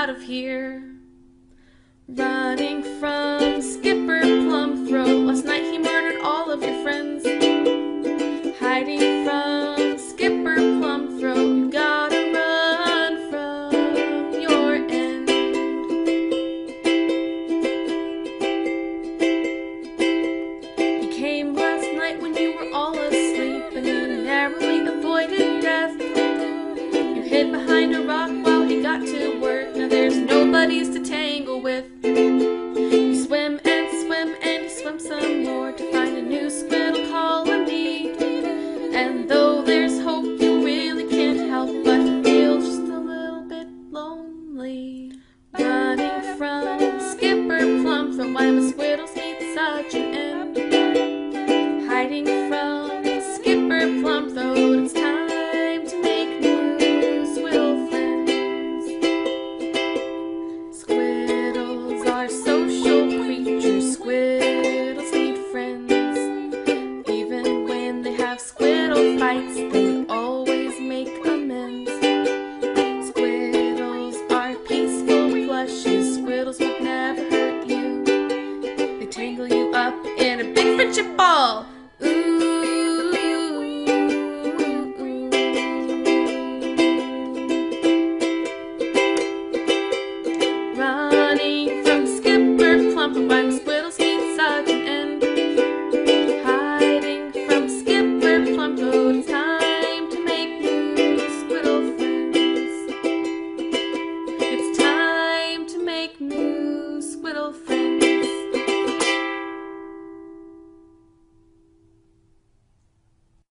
out of here. Running from Skipper Plumthroat, last night he murdered all of your friends. Hiding from Skipper Plumthroat, you gotta run from your end. He came last night when you were all asleep, and you narrowly avoided death. You hid behind a rock while he got to work, now there's nobody's to tangle with. You swim and swim and you swim some more to find a new squiddle colony. And though there's hope, you really can't help but feel just a little bit lonely. Running from Skipper Plumthroat, why must squiddles meet such an end? Hiding from Skipper Plumthroat, it's time to make new squiddle friends. Squiddles are social creatures, squiddles need friends. Even when they have squiddles fights, they always make amends. Squiddles are peaceful plushies, squiddles would never hurt you. They tangle you up in a big friendship ball. Ooh, ooh, ooh. Running from Skipper Plumthroat, why must squiddles meet such an end? It's time to make new squiddle friends. It's time to make new squiddle friends.